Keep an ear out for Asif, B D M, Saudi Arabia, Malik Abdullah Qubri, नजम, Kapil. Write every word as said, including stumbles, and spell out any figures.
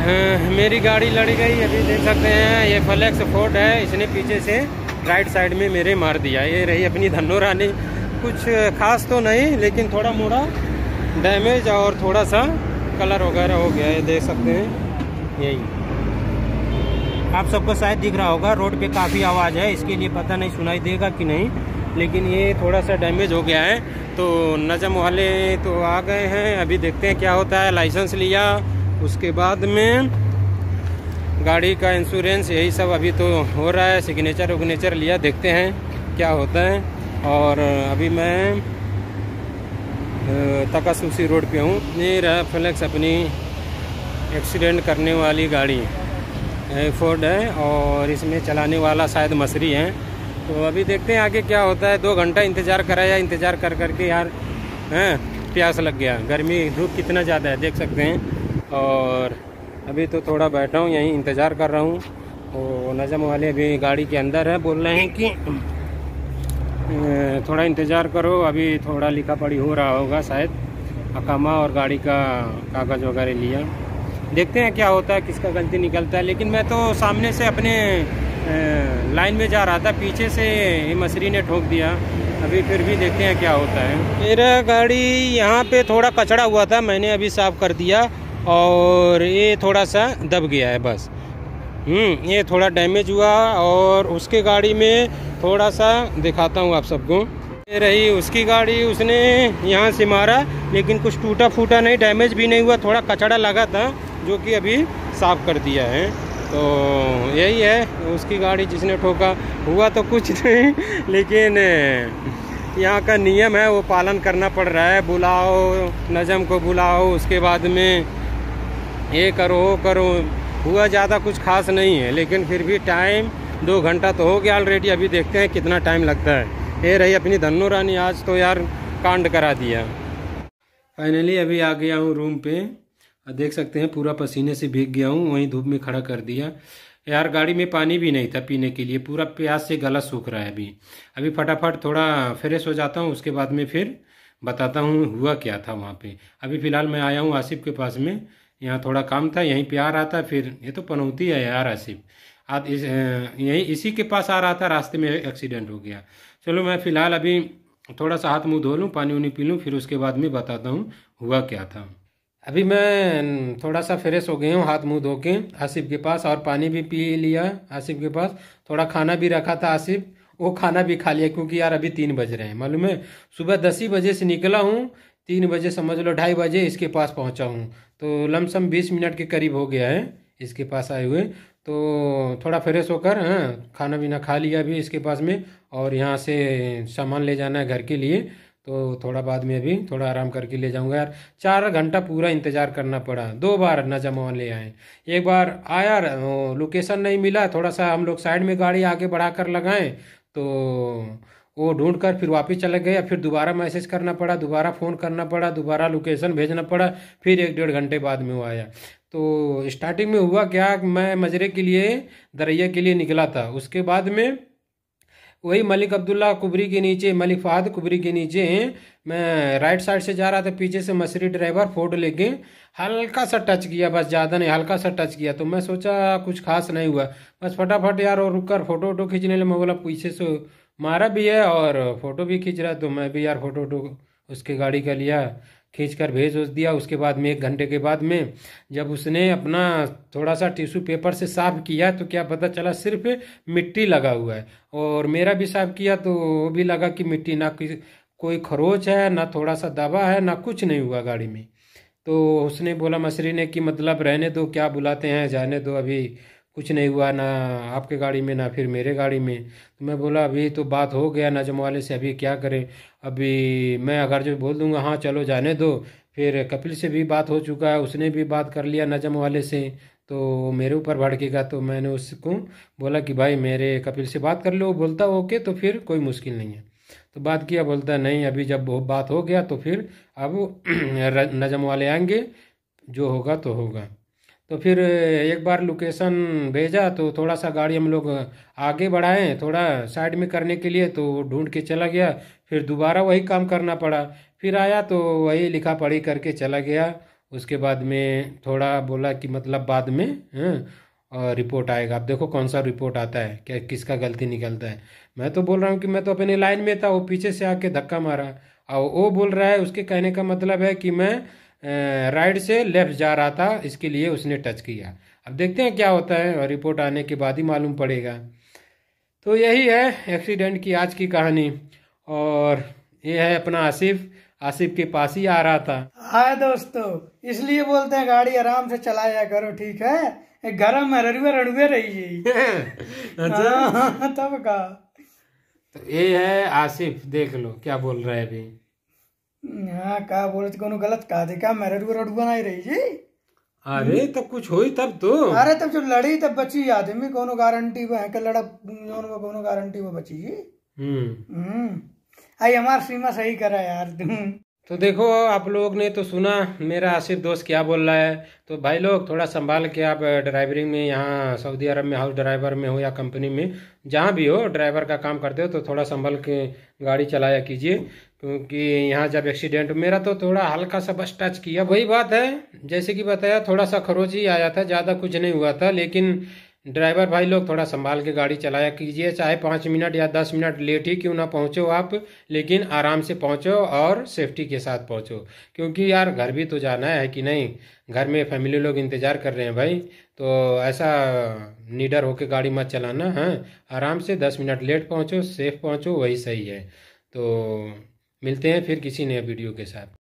हाँ, मेरी गाड़ी लड़ गई। अभी देख सकते हैं ये फ्लेक्स फोर्ड है, इसने पीछे से राइट साइड में मेरे मार दिया। ये रही अपनी धन्नो रानी, कुछ खास तो नहीं लेकिन थोड़ा मोड़ा डैमेज और थोड़ा सा कलर वगैरह हो गया है, देख सकते हैं। यही आप सबको शायद दिख रहा होगा, रोड पे काफ़ी आवाज़ है इसके लिए पता नहीं सुनाई देगा कि नहीं, लेकिन ये थोड़ा सा डैमेज हो गया है। तो नजम वाले तो आ गए हैं, अभी देखते हैं क्या होता है। लाइसेंस लिया, उसके बाद में गाड़ी का इंश्योरेंस, यही सब अभी तो हो रहा है। सिग्नेचर उग्नेचर लिया, देखते हैं क्या होता है। और अभी मैं तकासूसी रोड पे हूँ। ये रहा फ्लेक्स अपनी एक्सीडेंट करने वाली गाड़ी, फोर्ड है और इसमें चलाने वाला शायद मसरी है। तो अभी देखते हैं आगे क्या होता है। दो घंटा इंतज़ार कराया, इंतज़ार कर करके यार हैं प्यास लग गया। गर्मी धूप कितना ज़्यादा है देख सकते हैं। और अभी तो थोड़ा बैठा हूँ यहीं, इंतज़ार कर रहा हूँ। और नजम वाले अभी गाड़ी के अंदर है, बोल रहे हैं कि थोड़ा इंतज़ार करो, अभी थोड़ा लिखा पढ़ी हो रहा होगा शायद। अकामा और गाड़ी का कागज़ वगैरह लिया, देखते हैं क्या होता है, किसका गलती निकलता है। लेकिन मैं तो सामने से अपने लाइन में जा रहा था, पीछे से मसरी ने ठोक दिया। अभी फिर भी देखते हैं क्या होता है। मेरा गाड़ी यहाँ पे थोड़ा कचड़ा हुआ था, मैंने अभी साफ़ कर दिया और ये थोड़ा सा दब गया है बस। हम्म ये थोड़ा डैमेज हुआ। और उसके गाड़ी में थोड़ा सा दिखाता हूँ आप सबको, ये रही उसकी गाड़ी। उसने यहाँ से मारा लेकिन कुछ टूटा फूटा नहीं, डैमेज भी नहीं हुआ, थोड़ा कचड़ा लगा था जो कि अभी साफ़ कर दिया है। तो यही है उसकी गाड़ी जिसने ठोका, हुआ तो कुछ नहीं लेकिन यहाँ का नियम है वो पालन करना पड़ रहा है। बुलाओ नजम को, बुलाओ उसके बाद में ये करो वो करो। हुआ ज़्यादा कुछ खास नहीं है लेकिन फिर भी टाइम दो घंटा तो हो गया ऑलरेडी। अभी देखते हैं कितना टाइम लगता है। ये रही अपनी धन्नो रानी, आज तो यार कांड करा दिया। फाइनली अभी आ गया हूँ रूम पे, देख सकते हैं पूरा पसीने से भीग गया हूँ, वहीं धूप में खड़ा कर दिया। यार गाड़ी में पानी भी नहीं था पीने के लिए, पूरा प्यास से गला सूख रहा है। अभी अभी फटाफट थोड़ा फ्रेश हो जाता हूँ, उसके बाद में फिर बताता हूँ हुआ क्या था वहाँ पे। अभी फ़िलहाल मैं आया हूँ आसिफ के पास में, यहाँ थोड़ा काम था, यहीं पे आ रहा था। फिर ये तो पनौती है यार आसिफ, आज इस, यहीं इसी के पास आ रहा था, रास्ते में एक्सीडेंट हो गया। चलो मैं फ़िलहाल अभी थोड़ा सा हाथ मुँह धो लूँ, पानी वानी पी लूँ, फिर उसके बाद में बताता हूँ हुआ क्या था। अभी मैं थोड़ा सा फ्रेश हो गया हूँ, हाथ मुंह धो के आसिफ के पास, और पानी भी पी लिया आसिफ के पास। थोड़ा खाना भी रखा था आसिफ, वो खाना भी खा लिया क्योंकि यार अभी तीन बज रहे हैं मालूम है। सुबह दस ही बजे से निकला हूँ, तीन बजे समझ लो ढाई बजे इसके पास पहुँचा हूँ, तो लमसम बीस मिनट के करीब हो गया है इसके पास आए हुए। तो थोड़ा फ्रेश होकर हाँ खाना पीना खा लिया अभी इसके पास में, और यहाँ से सामान ले जाना है घर के लिए। तो थोड़ा बाद में अभी थोड़ा आराम करके ले जाऊंगा। यार चार घंटा पूरा इंतज़ार करना पड़ा, दो बार नजम वाले आए, एक बार आया लोकेशन नहीं मिला, थोड़ा सा हम लोग साइड में गाड़ी आगे बढ़ाकर लगाएं तो वो ढूंढ कर फिर वापस चले गए। फिर दोबारा मैसेज करना पड़ा, दोबारा फ़ोन करना पड़ा, दोबारा लोकेशन भेजना पड़ा, फिर एक डेढ़ घंटे बाद में वो आया। तो स्टार्टिंग में हुआ क्या, मैं मजरे के लिए दरिया के लिए निकला था, उसके बाद में वही मलिक अब्दुल्ला कुबरी के नीचे, मलिक फहद कुबरी के नीचे मैं राइट साइड से जा रहा था, पीछे से मसरी ड्राइवर फोर्ड लेके हल्का सा टच किया बस, ज़्यादा नहीं हल्का सा टच किया। तो मैं सोचा कुछ खास नहीं हुआ, बस फटाफट यार और रुक कर फोटो वोटो खींचने लगा। मैं बोला पीछे से मारा भी है और फोटो भी खींच रहा, तो मैं भी यार फोटो वोटो उसके गाड़ी का लिया, खींच कर भेज उस दिया। उसके बाद में एक घंटे के बाद में जब उसने अपना थोड़ा सा टिश्यू पेपर से साफ़ किया तो क्या पता चला सिर्फ मिट्टी लगा हुआ है, और मेरा भी साफ़ किया तो वो भी लगा कि मिट्टी, ना कोई खरोच है ना थोड़ा सा दबा है, ना कुछ नहीं हुआ गाड़ी में। तो उसने बोला मसरी ने कि मतलब रहने दो, क्या बुलाते हैं, जाने दो, अभी कुछ नहीं हुआ ना आपके गाड़ी में ना फिर मेरे गाड़ी में। तो मैं बोला अभी तो बात हो गया नजम वाले से, अभी क्या करें, अभी मैं अगर जो बोल दूंगा हाँ चलो जाने दो, फिर कपिल से भी बात हो चुका है, उसने भी बात कर लिया नजम वाले से, तो मेरे ऊपर भड़केगा। तो मैंने उसको बोला कि भाई मेरे कपिल से बात कर लो, वो बोलता ओके तो फिर कोई मुश्किल नहीं है। तो बात किया, बोलता नहीं अभी जब बात हो गया तो फिर अब नजम वाले आएंगे, जो होगा तो होगा। तो फिर एक बार लोकेशन भेजा तो थोड़ा सा गाड़ी हम लोग आगे बढ़ाएं थोड़ा साइड में करने के लिए, तो ढूंढ के चला गया। फिर दोबारा वही काम करना पड़ा, फिर आया तो वही लिखा पढ़ी करके चला गया। उसके बाद में थोड़ा बोला कि मतलब बाद में रिपोर्ट आएगा। अब देखो कौन सा रिपोर्ट आता है, क्या किसका गलती निकलता है। मैं तो बोल रहा हूँ कि मैं तो अपने लाइन में था, वो पीछे से आके धक्का मारा। और वो बोल रहा है, उसके कहने का मतलब है कि मैं राइट से लेफ्ट जा रहा था, इसके लिए उसने टच किया। अब देखते हैं क्या होता है, और रिपोर्ट आने के बाद ही मालूम पड़ेगा। तो यही है एक्सीडेंट की आज की कहानी। और ये है अपना आसिफ, आसिफ के पास ही आ रहा था। हाय दोस्तों, इसलिए बोलते हैं गाड़ी आराम से चलाया करो, ठीक है, गरम है, रड़ुए रड़ुए रहिए। अच्छा तब का तो ये है आसिफ, देख लो क्या बोल रहा है अभी। हाँ का बोले कोनो गलत कहा दे क्या, मैं रड़ुए रड़ुए नहीं रही जी। अरे तब कुछ हो तब तो, अरे तब जब लड़ी तब बची आदमी, कोनो गारंटी वो है कि लड़ब कोनो गारंटी वो बची जी। हम्म आई हमार सीमा सही करा यार तुम। तो देखो आप लोग ने तो सुना मेरा आसिफ दोस्त क्या बोल रहा है। तो भाई लोग थोड़ा संभाल के आप ड्राइवरिंग में, यहाँ सऊदी अरब में हाउस ड्राइवर में हो या कंपनी में, जहाँ भी हो ड्राइवर का काम करते हो तो थोड़ा संभल के गाड़ी चलाया कीजिए। क्योंकि यहाँ जब एक्सीडेंट मेरा तो थोड़ा हल्का सा बस टच किया, वही बात है जैसे कि बताया, थोड़ा सा खरोच ही आया था, ज़्यादा कुछ नहीं हुआ था। लेकिन ड्राइवर भाई लोग थोड़ा संभाल के गाड़ी चलाया कीजिए, चाहे पाँच मिनट या दस मिनट लेट ही क्यों ना पहुंचो आप, लेकिन आराम से पहुंचो और सेफ्टी के साथ पहुंचो। क्योंकि यार घर भी तो जाना है कि नहीं, घर में फैमिली लोग इंतज़ार कर रहे हैं भाई। तो ऐसा निडर होकर गाड़ी मत चलाना है, आराम से दस मिनट लेट पहुँचो, सेफ पहुँचो, वही सही है। तो मिलते हैं फिर किसी नए वीडियो के साथ।